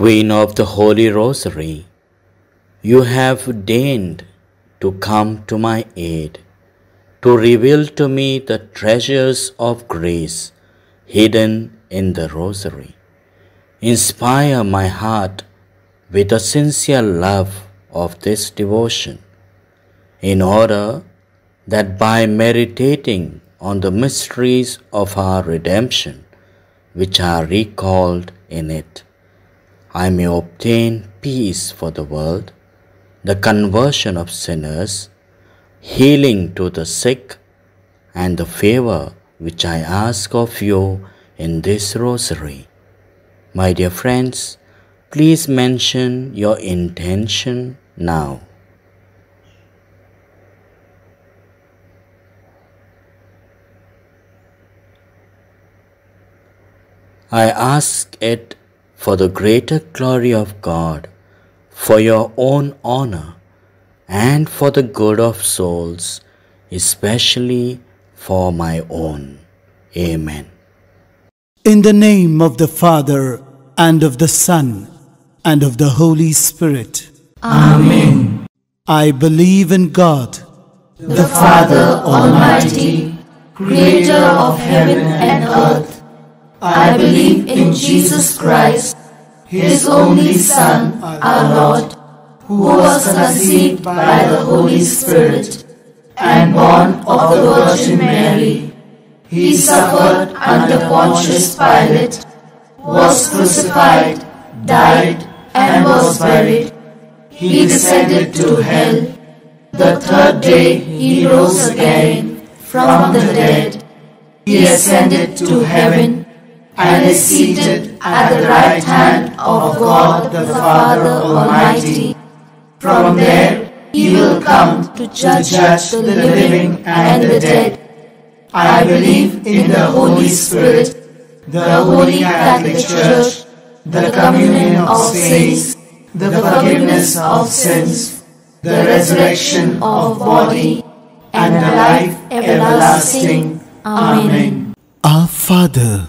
Queen of the Holy Rosary, you have deigned to come to my aid, to reveal to me the treasures of grace hidden in the Rosary. Inspire my heart with a sincere love of this devotion, in order that by meditating on the mysteries of our redemption, which are recalled in it, I may obtain peace for the world, the conversion of sinners, healing to the sick, and the favor which I ask of you in this Rosary. My dear friends, please mention your intention now. I ask it for the greater glory of God, for your own honor, and for the good of souls, especially for my own. Amen. In the name of the Father, and of the Son, and of the Holy Spirit. Amen. I believe in God, the Father Almighty, Creator of heaven and earth. I believe in Jesus Christ, His only Son, our Lord, who was conceived by the Holy Spirit and born of the Virgin Mary. He suffered under Pontius Pilate, was crucified, died, and was buried. He descended to hell. The third day He rose again from the dead. He ascended to heaven and is seated at the right hand of God the Father Almighty. From there He will come to judge the living and the dead. I believe in the Holy Spirit, the Holy Catholic Church, the communion of saints, the forgiveness of sins, the resurrection of body, and the life everlasting. Amen. Our Father,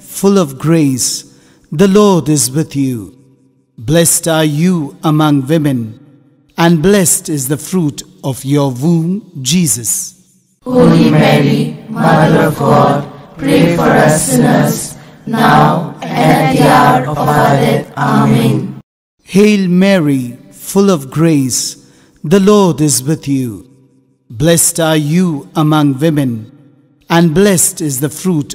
full of grace, the Lord is with you. Blessed are you among women, and blessed is the fruit of your womb, Jesus. Holy Mary, Mother of God, pray for us sinners, now and at the hour of our death. Amen. Hail Mary, full of grace, the Lord is with you. Blessed are you among women, and blessed is the fruit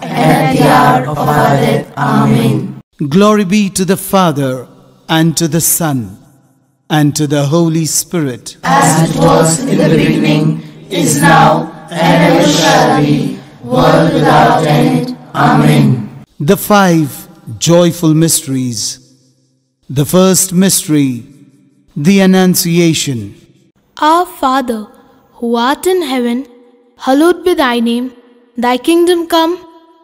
and at the hour of our death. Amen. Glory be to the Father, and to the Son, and to the Holy Spirit. As it was in the beginning, is now, and ever shall be, world without end. Amen. The five joyful mysteries. The first mystery, the Annunciation. Our Father, who art in heaven, hallowed be thy name. Thy kingdom come,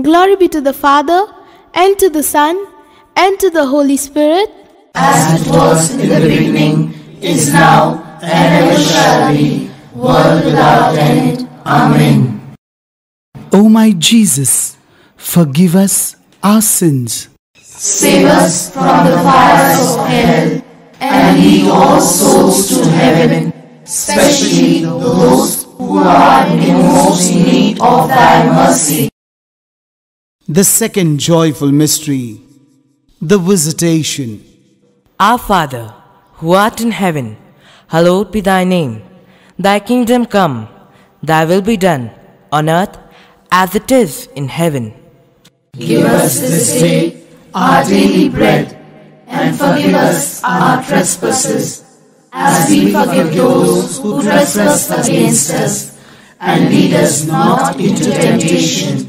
Glory be to the Father, and to the Son, and to the Holy Spirit, as it was in the beginning, is now, and ever shall be, world without end. Amen. O my Jesus, forgive us our sins. Save us from the fires of hell, and lead all souls to heaven, especially those who are in most need of thy mercy. The second joyful mystery, the Visitation. Our Father, who art in heaven, hallowed be thy name. Thy kingdom come, thy will be done, on earth as it is in heaven. Give us this day our daily bread, and forgive us our trespasses, as we forgive those who trespass against us. And lead us not into temptation,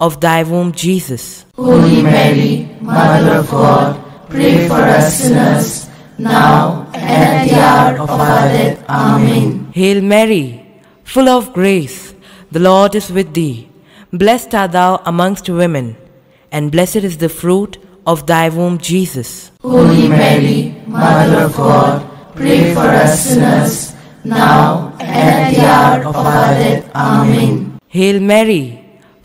of thy womb, Jesus. Holy Mary, Mother of God, pray for us sinners, now and at the hour of our death. Amen. Hail Mary, full of grace, the Lord is with thee. Blessed art thou amongst women, and blessed is the fruit of thy womb, Jesus. Holy Mary, Mother of God, pray for us sinners, now and at the hour of our death. Amen. Hail Mary,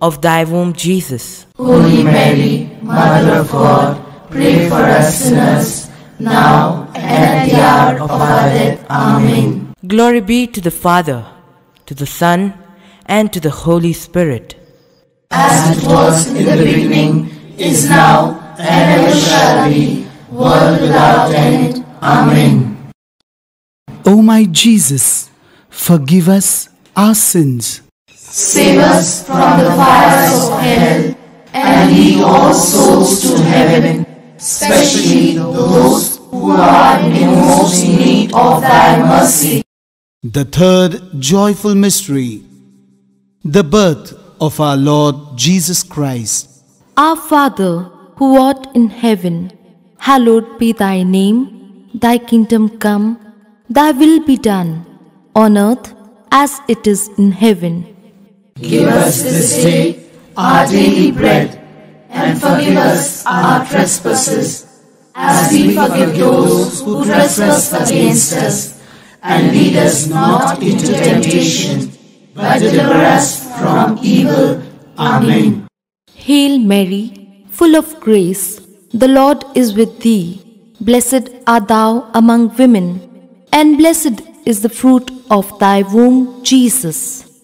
of thy womb, Jesus. Holy Mary, Mother of God, pray for us sinners, now and at the hour of our death. Amen. Glory be to the Father, to the Son, and to the Holy Spirit. As it was in the beginning, is now, and ever shall be, world without end. Amen. O my Jesus, forgive us our sins. Save us from the fires of hell, and lead all souls to heaven, especially those who are in most need of thy mercy. The third joyful mystery, the birth of our Lord Jesus Christ. Our Father, who art in heaven, hallowed be thy name. Thy kingdom come, thy will be done, on earth as it is in heaven. Give us this day our daily bread, and forgive us our trespasses, as we forgive those who trespass against us. And lead us not into temptation, but deliver us from evil. Amen. Hail Mary, full of grace, the Lord is with thee. Blessed art thou among women, and blessed is the fruit of thy womb, Jesus.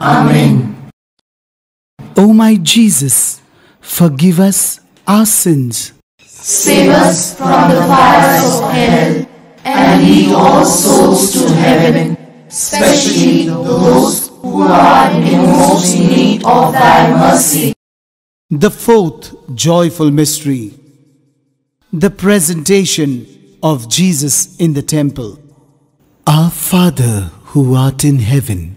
Amen. O my Jesus, forgive us our sins. Save us from the fires of hell and lead all souls to heaven, especially those who are in most need of thy mercy. The fourth joyful mystery, the presentation of Jesus in the temple. Our Father who art in heaven,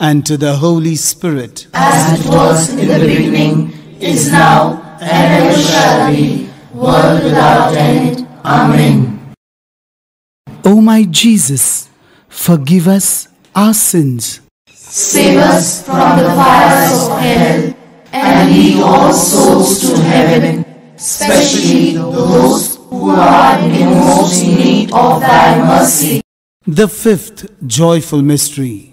and to the Holy Spirit. As it was in the beginning, is now, and ever shall be, world without end. Amen. O my Jesus, forgive us our sins. Save us from the fires of hell, and lead all souls to heaven, especially those who are in most need of thy mercy. The fifth joyful mystery,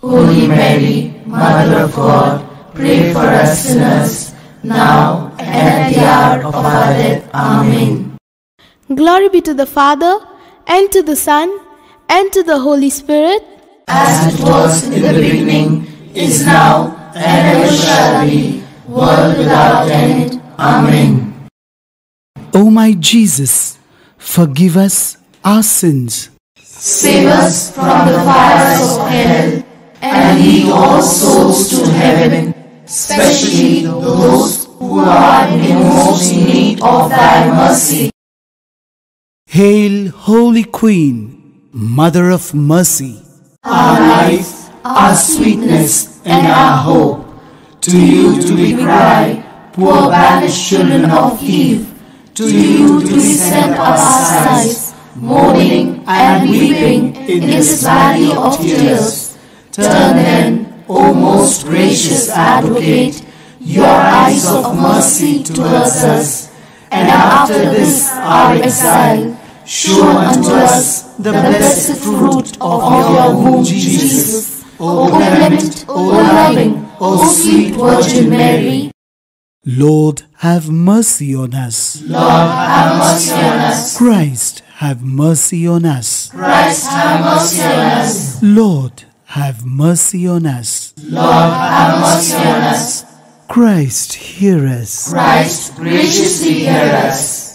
Holy Mary, Mother of God, pray for us sinners, now and at the hour of our death. Amen. Glory be to the Father, and to the Son, and to the Holy Spirit, as it was in the beginning, is now, and ever shall be, world without end. Amen. O my Jesus, forgive us our sins. Save us from the fires of hell, and lead all souls to heaven, especially those who are in most need of thy mercy. Hail, Holy Queen, Mother of Mercy, our life, our sweetness, and our hope. To you do we cry, poor banished children of Eve. To you do we send our sighs, mourning and weeping in this valley of tears. Turn then, O most gracious Advocate, your eyes of mercy towards us, and after this our exile, show unto us the blessed fruit of your womb, Jesus. O clement, O loving, O sweet Virgin Mary. Lord, have mercy on us. Lord, have mercy on us. Christ, have mercy on us. Christ, have mercy on us. Lord, have mercy on us. Lord, have mercy on us. Christ, hear us. Christ, graciously hear us.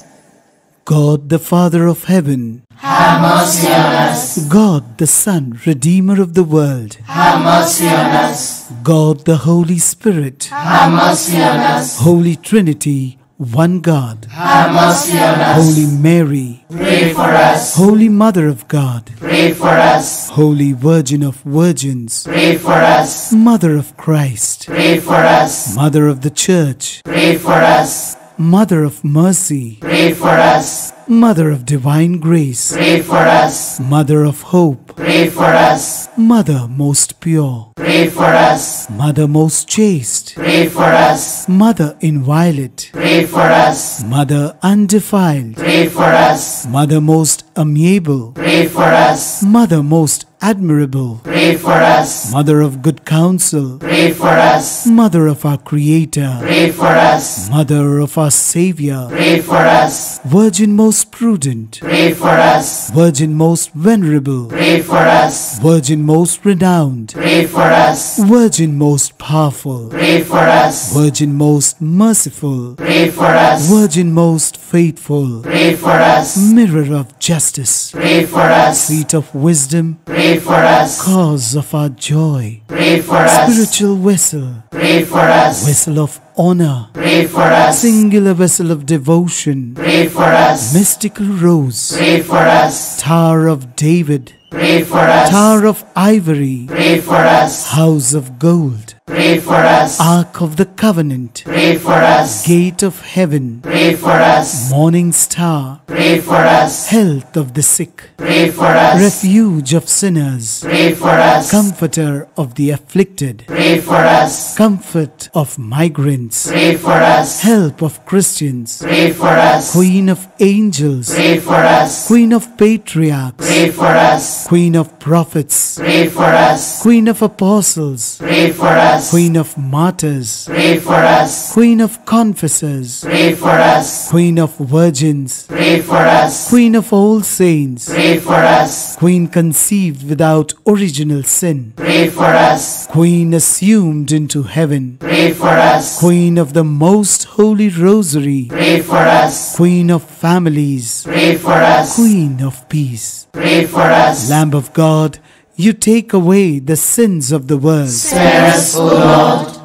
God, the Father of heaven, have mercy on us. God, the Son, Redeemer of the world, have mercy on us. God, the Holy Spirit, have mercy on us. Holy Trinity, one God, have mercy on us. Holy Mary, pray for us. Holy Mother of God, pray for us. Holy Virgin of Virgins, pray for us. Mother of Christ, pray for us. Mother of the Church, pray for us. Mother of Mercy, pray for us. Mother of Divine Grace, pray for us. Mother of Hope, pray for us. Mother most pure, pray for us. Mother most chaste, pray for us. Mother inviolate, pray for us. Mother undefiled, pray for us. Mother most amiable, pray for us. Mother most admirable, pray for us. Mother of good counsel, pray for us. Mother of our Creator, pray for us. Mother of our Savior, pray for us. Virgin most prudent, pray for us. Virgin most venerable, pray for us. Virgin most renowned, pray for us. Virgin most powerful, pray for us. Virgin most merciful, pray for us. Virgin most faithful, pray for us. Mirror of justice, pray for us. Seat of wisdom, pray for us. Cause of our joy, pray for us. Spiritual vessel, pray for us. Vessel of honor, pray for us. Singular vessel of devotion, pray for us. Mystical rose, pray for us. Tower of David, pray for us. Tower of ivory, pray for us. House of gold, pray for us. Ark of the Covenant, pray for us. Gate of heaven, pray for us. Morning star, pray for us. Health of the sick, pray for us. Refuge of sinners, pray for us. Comforter of the afflicted, pray for us. Comfort of migrants, pray for us. Help of Christians, pray for us. Queen of angels, pray for us. Queen of patriarchs, pray for us. Queen of prophets, pray for us. Queen of apostles, pray for us. Queen of martyrs, pray for us. Queen of confessors, pray for us. Queen of virgins, pray for us. Queen of all saints, pray for us. Queen conceived without original sin, pray for us. Queen assumed into heaven, pray for us. Queen of the most holy rosary, pray for us. Queen of families, pray for us. Queen of peace, pray for us. Lamb of God, you take away the sins of the world, spare us, O Lord.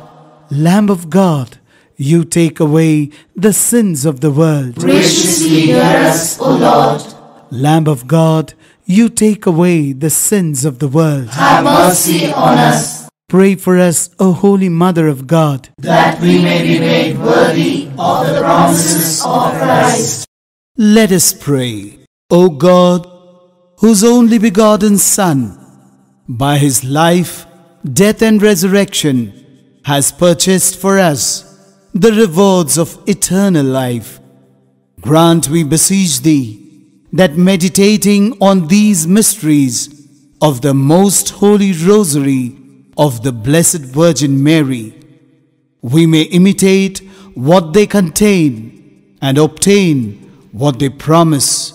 Lamb of God, you take away the sins of the world, graciously hear us, O Lord. Lamb of God, you take away the sins of the world, have mercy on us. Pray for us, O Holy Mother of God, that we may be made worthy of the promises of Christ. Let us pray. O God, whose only begotten Son, by his life, death and resurrection, has purchased for us the rewards of eternal life, grant, we beseech thee, that meditating on these mysteries of the most holy rosary of the Blessed Virgin Mary, we may imitate what they contain and obtain what they promise,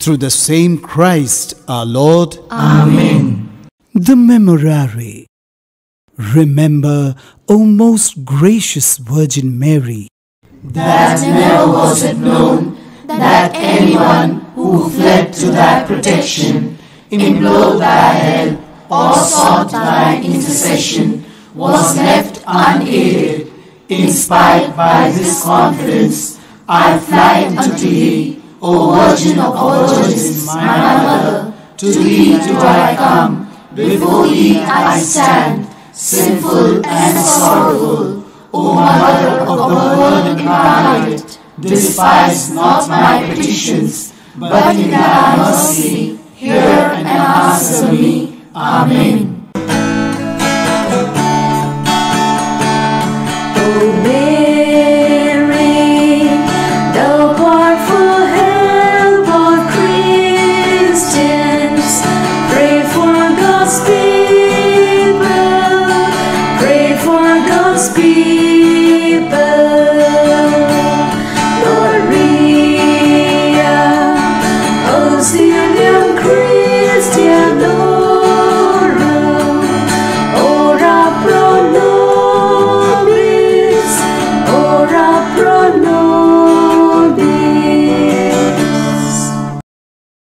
through the same Christ our Lord. Amen. The Memorare. Remember, O most gracious Virgin Mary, that never was it known that anyone who fled to thy protection, implored thy help, or sought thy intercession, was left unaided. Inspired by this confidence, I fly unto thee, O Virgin of all Virgins, my Mother. To thee do I come, before thee I stand, sinful and sorrowful. O Mother of the Word incarnate, despise not my petitions, but in thy mercy hear and answer me. Amen. Be